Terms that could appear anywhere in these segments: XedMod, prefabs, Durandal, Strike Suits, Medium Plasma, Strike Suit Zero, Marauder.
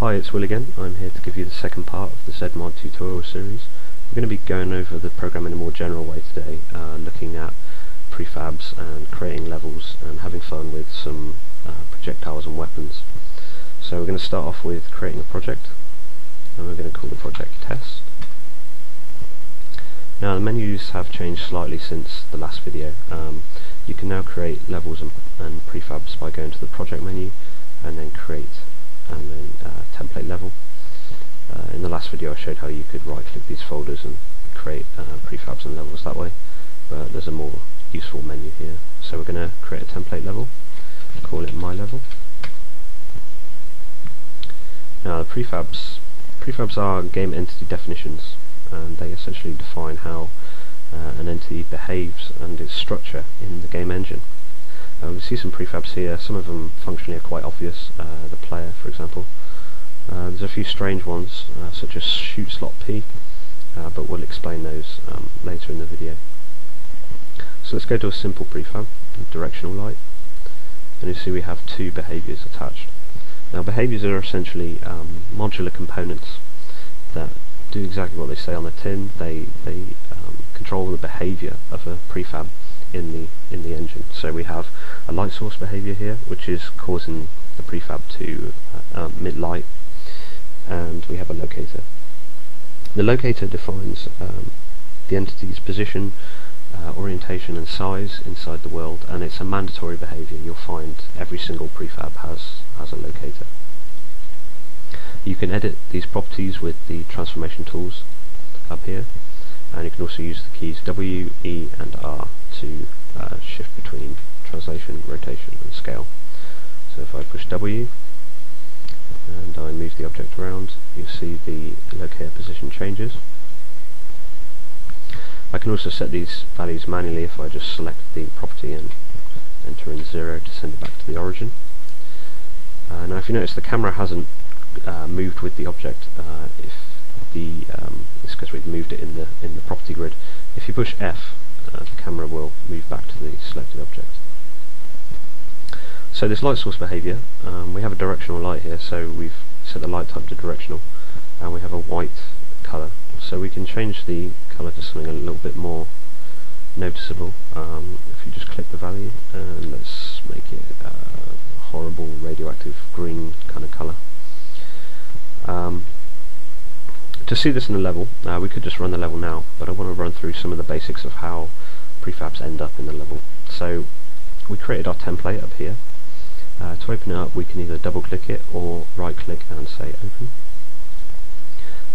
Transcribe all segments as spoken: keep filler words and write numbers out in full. Hi, it's Will again. I'm here to give you the second part of the XedMod tutorial series. We're going to be going over the program in a more general way today, uh, looking at prefabs and creating levels and having fun with some uh, projectiles and weapons. So we're going to start off with creating a project, and we're going to call the project Test. Now the menus have changed slightly since the last video. Um, you can now create levels and, and prefabs by going to the project menu and then create and then uh, template level. Uh, in the last video I showed how you could right click these folders and create uh, prefabs and levels that way, but there's a more useful menu here. So we're going to create a template level, call it my level. Now the prefabs, prefabs are game entity definitions, and they essentially define how uh, an entity behaves and its structure in the game engine. Uh, we see some prefabs here. Some of them functionally are quite obvious, uh, the player for example. Uh, there's a few strange ones, uh, such as shoot slot P, uh, but we'll explain those um, later in the video. So let's go to a simple prefab, a directional light, and you see we have two behaviours attached. Now behaviours are essentially um, modular components that do exactly what they say on the tin. They they um, control the behaviour of a prefab in the in the engine. So we have a light source behaviour here, which is causing the prefab to uh, um, mid light, and we have a locator. The locator defines um, the entity's position, uh, orientation, and size inside the world, and it's a mandatory behaviour. You'll find every single prefab has has a locator. You can edit these properties with the transformation tools up here, and you can also use the keys W, E and R to uh, shift between translation, rotation and scale. So if I push W and I move the object around, you'll see the locator position changes. I can also set these values manually if I just select the property and enter in zero to send it back to the origin. Uh, now if you notice, the camera hasn't Uh, moved with the object. Uh, if the um, it's because we've moved it in the in the property grid. If you push F, uh, the camera will move back to the selected object. So this light source behaviour, um, we have a directional light here, so we've set the light type to directional, and we have a white colour, so we can change the colour to something a little bit more noticeable. Um, if you just click the value, and let's make it a horrible radioactive green kind of colour. Um, to see this in a level, uh, we could just run the level now, but I want to run through some of the basics of how prefabs end up in the level. So we created our template up here. Uh, to open it up, we can either double click it or right click and say open,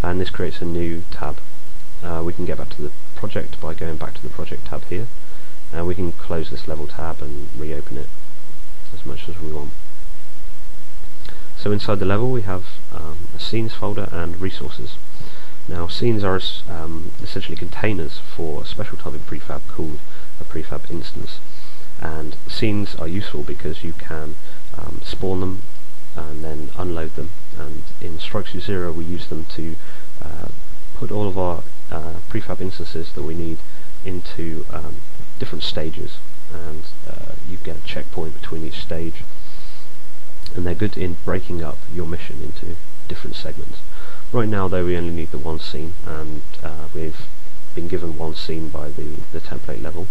and this creates a new tab. Uh, we can get back to the project by going back to the project tab here, and we can close this level tab and reopen it as much as we want. So inside the level we have um, a scenes folder and resources. Now scenes are um, essentially containers for a special type of prefab called a prefab instance, and scenes are useful because you can um, spawn them and then unload them, and in Strike Suit Zero we use them to uh, put all of our uh, prefab instances that we need into um, different stages, and uh, you get a checkpoint between each stage. And they're good in breaking up your mission into different segments. Right now though we only need the one scene, and uh, we've been given one scene by the, the template level,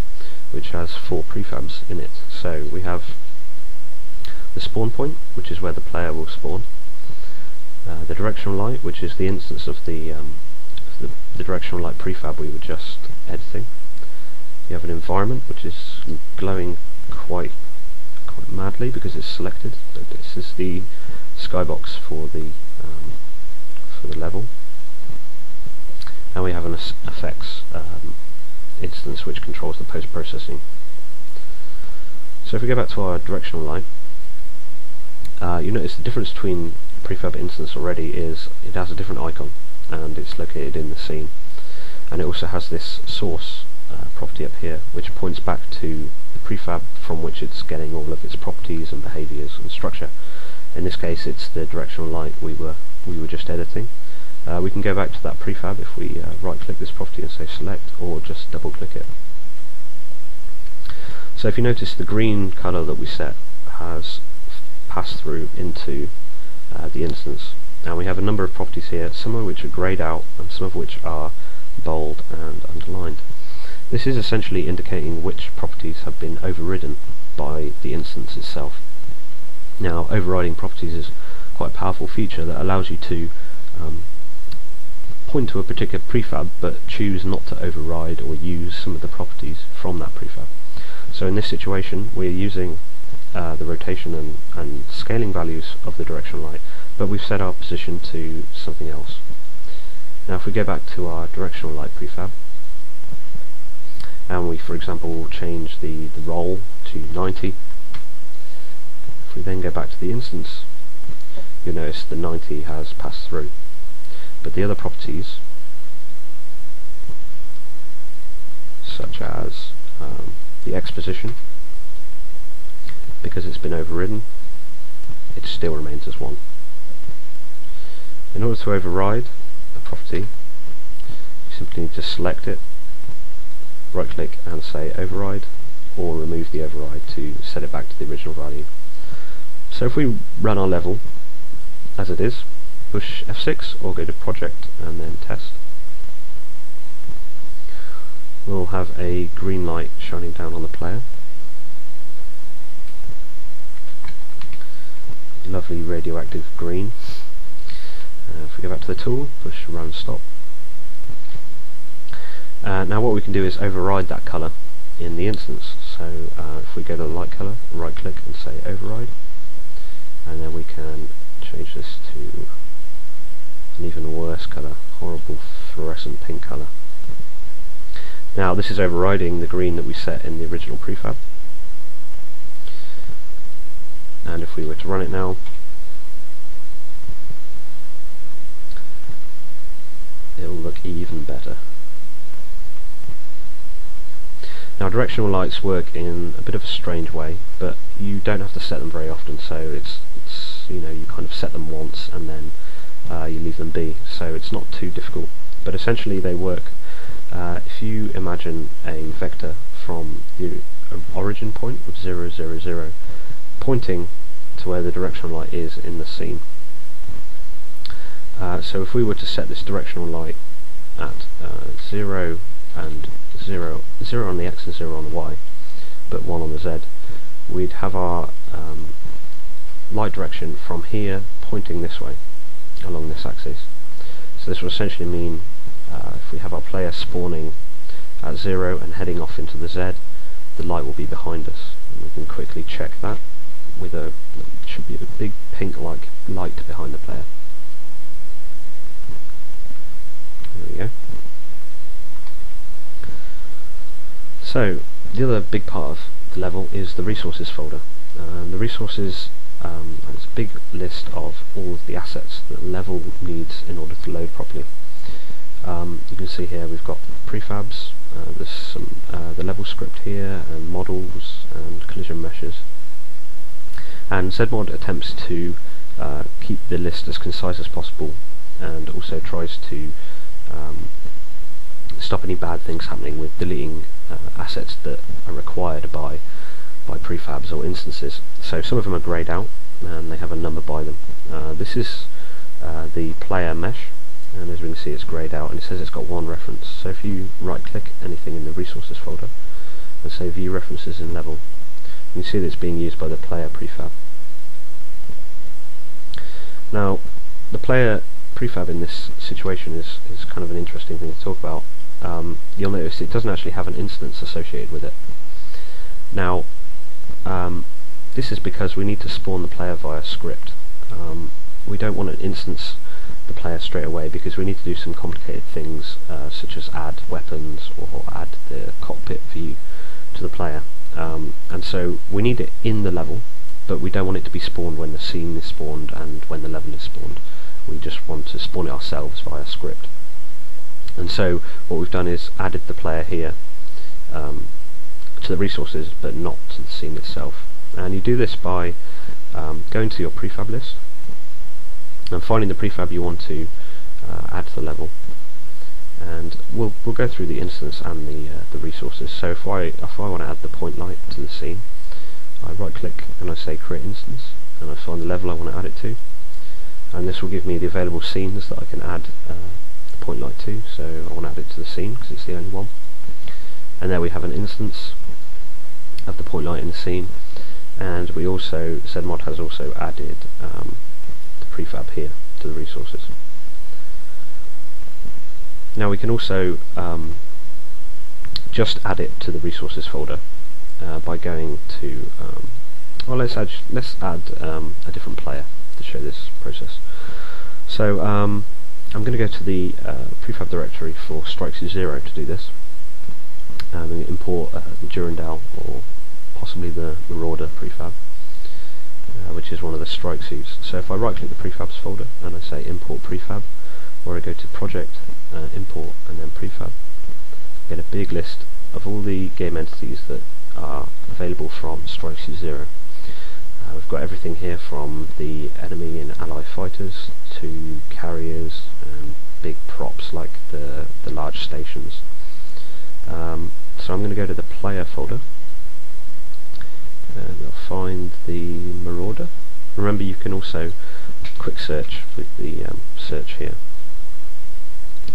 which has four prefabs in it. So we have the spawn point, which is where the player will spawn, uh, the directional light, which is the instance of the, um, the, the directional light prefab we were just editing. You have an environment, which is glowing quite quite madly because it's selected. This is the skybox for the um, for the level, and we have an effects um, instance which controls the post-processing. So if we go back to our directional light, uh, you notice the difference between prefab instance already is it has a different icon and it's located in the scene, and it also has this source uh, property up here which points back to prefab from which it's getting all of its properties and behaviours and structure. In this case it's the directional light we were we were just editing. Uh, we can go back to that prefab if we uh, right click this property and say select, or just double click it. So if you notice, the green colour that we set has passed through into uh, the instance, Now we have a number of properties here, some of which are greyed out and some of which are bold and underlined. This is essentially indicating which properties have been overridden by the instance itself. Now, overriding properties is quite a powerful feature that allows you to um, point to a particular prefab but choose not to override or use some of the properties from that prefab. So in this situation we're using uh, the rotation and, and scaling values of the directional light, but we've set our position to something else. Now if we go back to our directional light prefab and we, for example, will change the, the roll to ninety, if we then go back to the instance, you'll notice the ninety has passed through, but the other properties such as um, the X position, because it's been overridden, it still remains as one. In order to override a property, you simply need to select it, right click and say override, or remove the override to set it back to the original value. So if we run our level as it is, push F six or go to project and then test, we'll have a green light shining down on the player. Lovely radioactive green. Uh, if we go back to the tool, push run stop. Uh, now what we can do is override that colour in the instance. So uh, if we go to the light colour, right click and say override, and then we can change this to an even worse colour, horrible fluorescent pink colour. Now this is overriding the green that we set in the original prefab, and if we were to run it now, it will look even better. Now directional lights work in a bit of a strange way, but you don't have to set them very often, so it's, it's you know, you kind of set them once and then uh, you leave them be, so it's not too difficult. But essentially they work, uh, if you imagine a vector from the origin point of zero, zero, zero pointing to where the directional light is in the scene. Uh, so if we were to set this directional light at uh, zero and zero, zero on the X and zero on the Y, but one on the Z, we'd have our um, light direction from here pointing this way along this axis. So this will essentially mean uh, if we have our player spawning at zero and heading off into the Z, the light will be behind us. And we can quickly check that with a, it should be a big pink like light behind the player. There we go. So the other big part of the level is the resources folder. Um, the resources um, is a big list of all of the assets that the level needs in order to load properly. Um, you can see here we've got prefabs, uh, there's some, uh, the level script here, and models and collision meshes. And XedMod attempts to uh, keep the list as concise as possible, and also tries to um, stop any bad things happening with deleting uh, assets that are required by by prefabs or instances. So some of them are greyed out and they have a number by them. Uh, this is uh, the player mesh, and as we can see it's greyed out and it says it's got one reference. So if you right click anything in the resources folder and say view references in level, you can see that it's being used by the player prefab. Now the player prefab in this situation is, is kind of an interesting thing to talk about. Um, you'll notice it doesn't actually have an instance associated with it. Now um, this is because we need to spawn the player via script. Um, we don't want to instance the player straight away because we need to do some complicated things uh, such as add weapons or add the cockpit view to the player. Um, and so we need it in the level, but we don't want it to be spawned when the scene is spawned and when the level is spawned. We just want to spawn it ourselves via script. And so what we've done is added the player here um, to the resources but not to the scene itself. And you do this by um, going to your prefab list and finding the prefab you want to uh, add to the level. And we'll, we'll go through the instance and the, uh, the resources. So if I, if I want to add the point light to the scene, I right click and I say create instance, and I find the level I want to add it to. and this will give me the available scenes that I can add uh, the point light to, so I want to add it to the scene because it's the only one. And there we have an instance of the point light in the scene, and we also, XedMod has also added um, the prefab here to the resources. Now we can also um, just add it to the resources folder uh, by going to, um, well let's add, let's add um, a different player to show this process. So um, I'm going to go to the uh, prefab directory for Strike Suit Zero to do this. I'm going to import uh, the Durandal or possibly the Marauder prefab, uh, which is one of the strike suits. So if I right click the prefabs folder and I say import prefab, or I go to project, uh, import and then prefab, get a big list of all the game entities that are available from Strike Suit Zero. Uh, we've got everything here from the enemy and ally fighters to carriers and big props like the, the large stations. Um, so I'm going to go to the player folder and I'll find the Marauder. Remember, you can also quick search with the um, search here.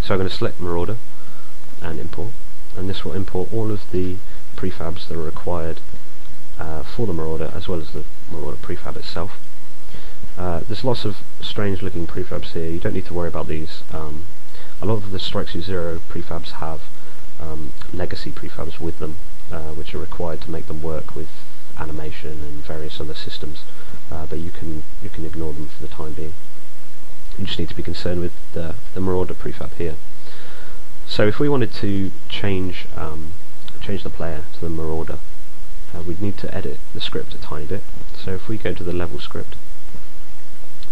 So I'm going to select Marauder and import, and this will import all of the prefabs that are required uh, for the Marauder, as well as the Marauder prefab itself. Uh, there's lots of strange looking prefabs here. You don't need to worry about these. Um, a lot of the Strike Suit Zero prefabs have Um, legacy prefabs with them, uh, which are required to make them work with animation and various other systems, uh, but you can you can ignore them for the time being. You just need to be concerned with the, the Marauder prefab here. So if we wanted to change um, change the player to the Marauder, uh, we'd need to edit the script a tiny bit. So if we go to the level script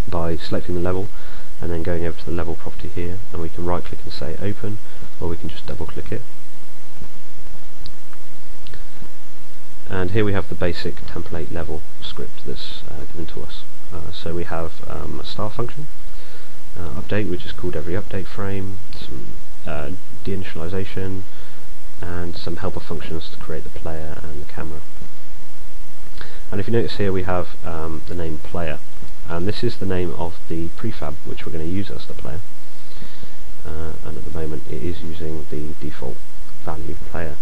by selecting the level and then going over to the level property here, and we can right click and say open, or we can just double click it. And here we have the basic template level script that's uh, given to us. Uh, so we have um, a star function, uh, update, which is called every update frame, some uh, deinitialization, and some helper functions to create the player and the camera. And if you notice here, we have um, the name player, and this is the name of the prefab which we're going to use as the player. Uh, and at the moment it is using the default value player.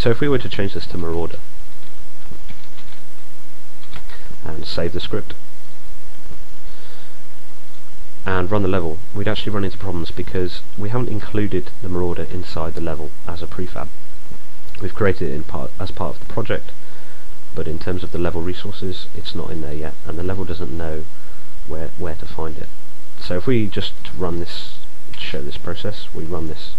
So if we were to change this to Marauder and save the script and run the level, we'd actually run into problems because we haven't included the Marauder inside the level as a prefab. We've created it in part, as part of the project, but in terms of the level resources it's not in there yet, and the level doesn't know where, where to find it. So if we just run this, show this process, we run this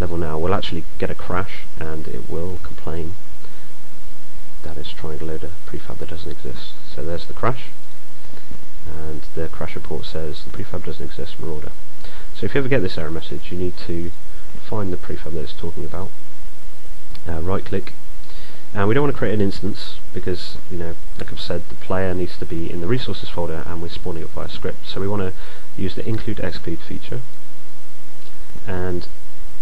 level now, we'll actually get a crash and it will complain that it's trying to load a prefab that doesn't exist. So there's the crash, and the crash report says the prefab doesn't exist, Marauder. So if you ever get this error message, you need to find the prefab that it's talking about, uh, right click, and we don't want to create an instance because, you know, like I've said, the player needs to be in the resources folder and we're spawning it via script. So we want to use the include exclude feature, and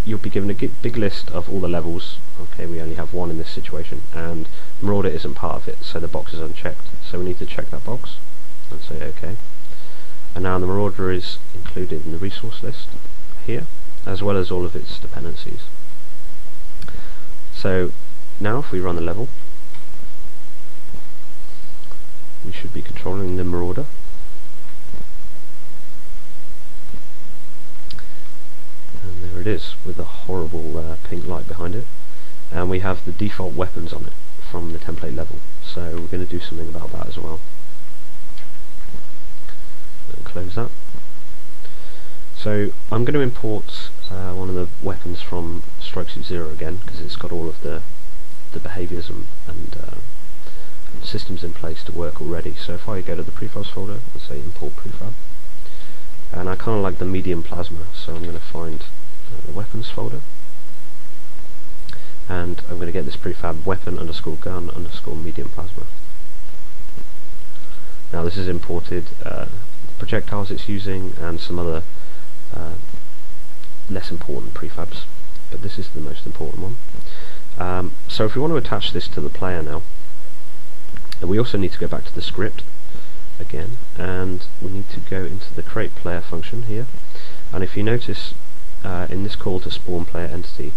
you'll be given a big list of all the levels. Okay, we only have one in this situation, and Marauder isn't part of it, so the box is unchecked. So we need to check that box and say OK. And now the Marauder is included in the resource list here, as well as all of its dependencies. So now if we run the level, we should be controlling the Marauder. And there it is, with a horrible uh, pink light behind it. And we have the default weapons on it from the template level. So we're going to do something about that as well. And close that. So I'm going to import uh, one of the weapons from Strike Suit Zero again, because it's got all of the, the behaviours and, and uh, systems in place to work already. So if I go to the prefabs folder and say import prefab, and I kind of like the medium plasma, so I'm going to find uh, the weapons folder, and I'm going to get this prefab weapon underscore gun underscore medium plasma. Now this is imported uh, projectiles it's using and some other uh, less important prefabs, but this is the most important one. Um, so if we want to attach this to the player now, and we also need to go back to the script again, and we need to go into the create player function here. And if you notice, uh, in this call to spawn player entity,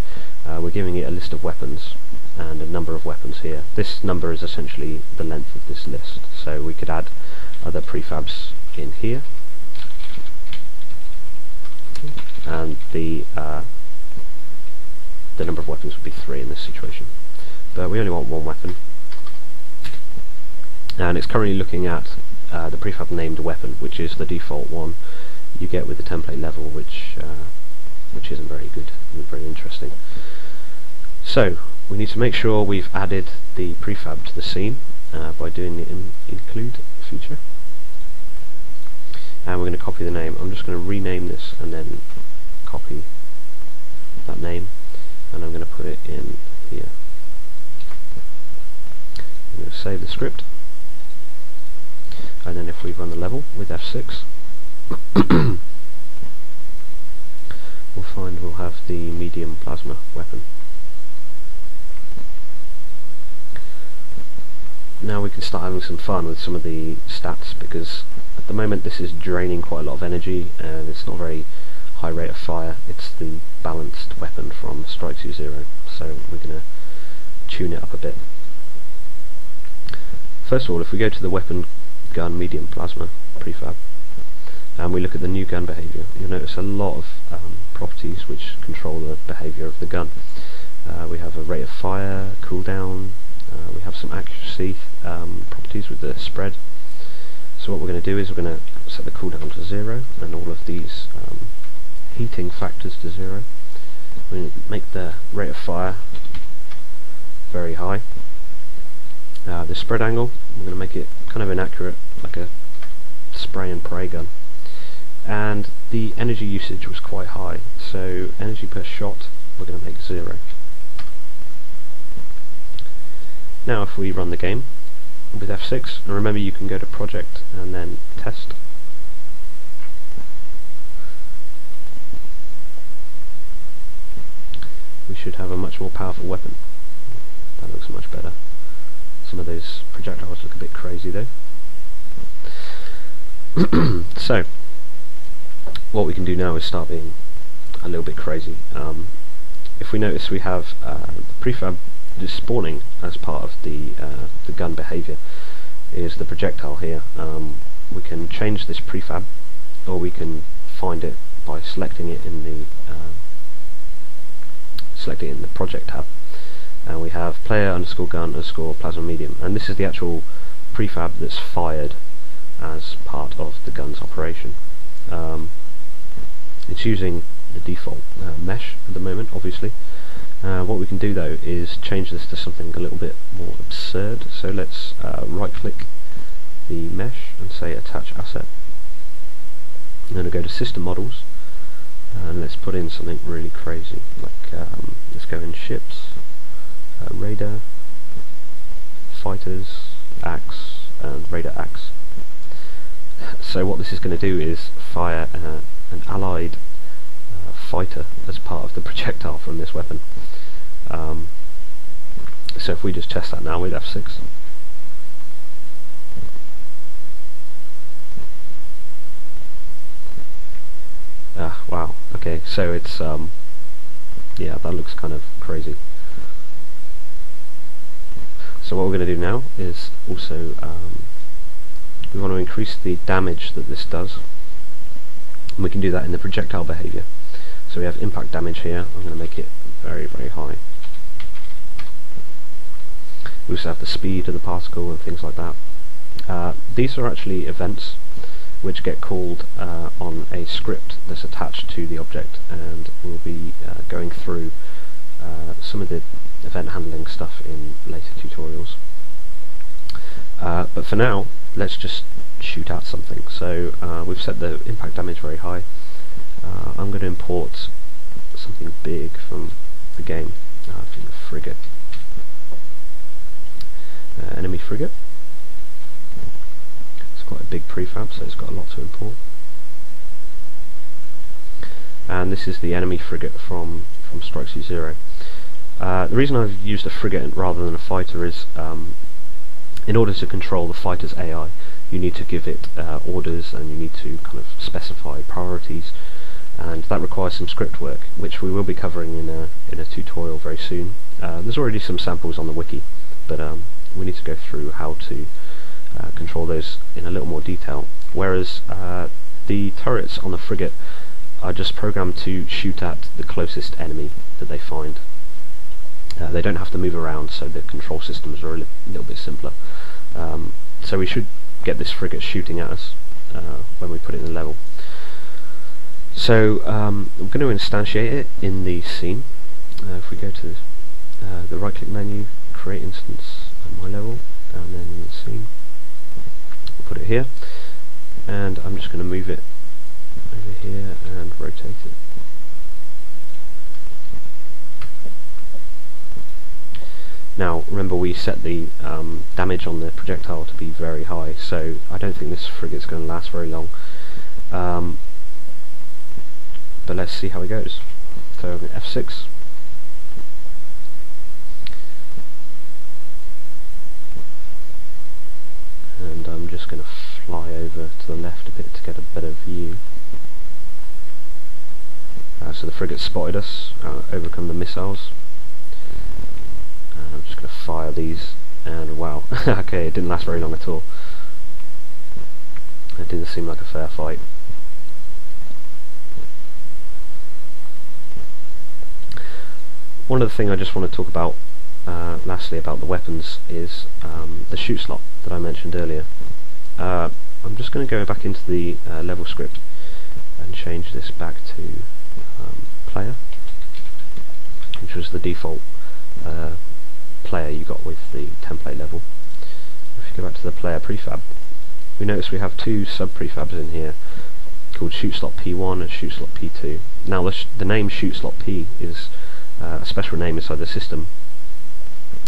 uh, we're giving it a list of weapons and a number of weapons here. This number is essentially the length of this list, so we could add other prefabs in here. And the uh, the number of weapons would be three in this situation, but we only want one weapon, and it's currently looking at uh, the prefab named weapon, which is the default one you get with the template level, which uh, which isn't very good and very interesting. So we need to make sure we've added the prefab to the scene uh, by doing the in include feature, and we're going to copy the name. I'm just going to rename this and then copy that name, and I'm going to put it in here. I'm going to save the script, and then if we run the level with F six we'll find we'll have the medium plasma weapon. Now we can start having some fun with some of the stats, because at the moment this is draining quite a lot of energy and it's not a very high rate of fire. It's the balanced weapon from Strike Suit Zero, so we're going to tune it up a bit. First of all, if we go to the weapon gun medium plasma prefab and we look at the new gun behaviour, you'll notice a lot of um, properties which control the behaviour of the gun. Uh, we have a rate of fire, cooldown, Uh, we have some accuracy um, properties with the spread. So what we're going to do is we're going to set the cooldown to zero and all of these um, heating factors to zero. We're going to make the rate of fire very high. Uh, the spread angle, we're going to make it kind of inaccurate, like a spray and pray gun. And the energy usage was quite high, so energy per shot we're going to make zero. Now if we run the game with F six, and remember you can go to project and then test, we should have a much more powerful weapon. That looks much better. Some of those projectiles look a bit crazy though. So what we can do now is start being a little bit crazy. Um, if we notice, we have uh, the prefab is spawning as part of the uh, the gun behaviour is the projectile here. Um, we can change this prefab, or we can find it by selecting it in the uh, select it in the project tab, and we have player underscore gun underscore plasma medium, and this is the actual prefab that's fired as part of the gun's operation. Um, it's using the default uh, mesh at the moment, obviously. Uh, what we can do though is change this to something a little bit more absurd. So let's uh, right click the mesh and say attach asset. I'm going to go to system models and let's put in something really crazy, like um, let's go in ships, uh, radar, fighters, axe, and radar axe. So what this is going to do is fire uh, an allied uh, fighter as part of the projectile from this weapon. Um, so if we just test that now with F six, ah, wow, okay, so it's um, yeah, that looks kind of crazy. So what we're going to do now is also um, we want to increase the damage that this does, and we can do that in the projectile behaviour. So we have impact damage here. I'm going to make it very very high. We also have the speed of the particle and things like that. Uh, these are actually events which get called uh, on a script that's attached to the object, and we'll be uh, going through uh, some of the event handling stuff in later tutorials. Uh, but for now, let's just shoot at something. So uh, we've set the impact damage very high. Uh, I'm going to import something big from the game. Uh, I think a frigate. Uh, enemy frigate. It's quite a big prefab, so it's got a lot to import. And this is the enemy frigate from, from Strike Suit Zero. Uh, the reason I've used a frigate rather than a fighter is um, in order to control the fighter's A I. you need to give it uh, orders, and you need to kind of specify priorities, and that requires some script work, which we will be covering in a, in a tutorial very soon. Uh, there's already some samples on the wiki, but um, we need to go through how to uh, control those in a little more detail, whereas uh, the turrets on the frigate are just programmed to shoot at the closest enemy that they find. Uh, they don't have to move around, so the control systems are a li little bit simpler. Um, so we should get this frigate shooting at us uh, when we put it in the level. So um, I'm going to instantiate it in the scene. Uh, if we go to uh, the right click menu, create instance at my level, and then in the scene, we'll put it here. And I'm just going to move it over here and rotate it. Now remember, we set the um, damage on the projectile to be very high, so I don't think this frigate's going to last very long. Um, but let's see how it goes. So F six. And I'm just going to fly over to the left a bit to get a better view. Uh, so the frigate spotted us, uh, overcome the missiles. I'm just going to fire these, and wow, okay, it didn't last very long at all. It didn't seem like a fair fight. One other thing I just want to talk about, uh, lastly, about the weapons is um, the shoot slot that I mentioned earlier. Uh, I'm just going to go back into the uh, level script and change this back to um, player, which was the default Uh, player you got with the template level. If you go back to the player prefab, we notice we have two sub prefabs in here called shoot slot P one and shoot slot P two. Now the, sh the name shoot slot P is uh, a special name inside the system,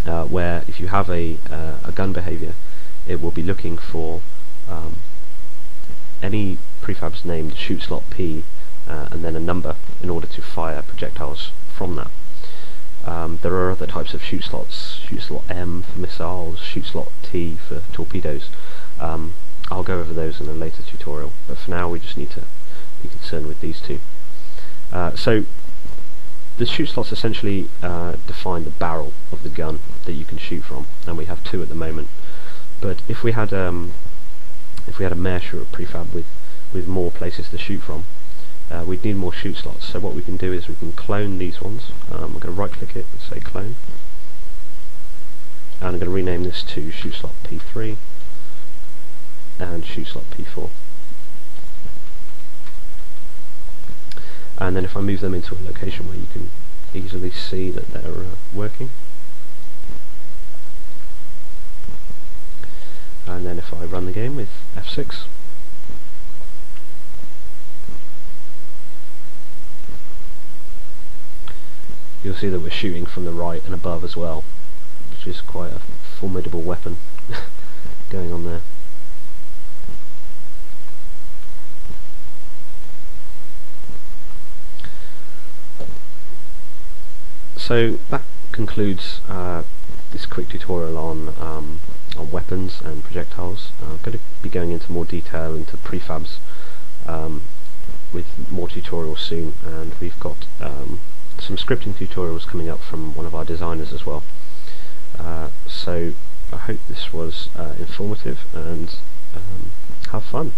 uh, where if you have a, uh, a gun behaviour, it will be looking for um, any prefabs named shoot slot P uh, and then a number in order to fire projectiles from that. Um, there are other types of shoot slots, shoot slot M for missiles, shoot slot T for torpedoes. Um, I'll go over those in a later tutorial, but for now we just need to be concerned with these two. Uh, so the shoot slots essentially uh, define the barrel of the gun that you can shoot from, and we have two at the moment. But if we had um, if we had a mesh or a prefab with with more places to shoot from, Uh, we'd need more shoot slots. So what we can do is we can clone these ones. Um, I'm going to right click it and say clone, and I'm going to rename this to shoot slot P three and shoot slot P four, and then if I move them into a location where you can easily see that they're uh, working, and then if I run the game with F six, you'll see that we're shooting from the right and above as well, which is quite a formidable weapon going on there. So that concludes uh, this quick tutorial on, um, on weapons and projectiles. Uh, I'm going to be going into more detail into prefabs um, with more tutorials soon, and we've got um, some scripting tutorials coming up from one of our designers as well. Uh, so I hope this was uh, informative, and um, have fun.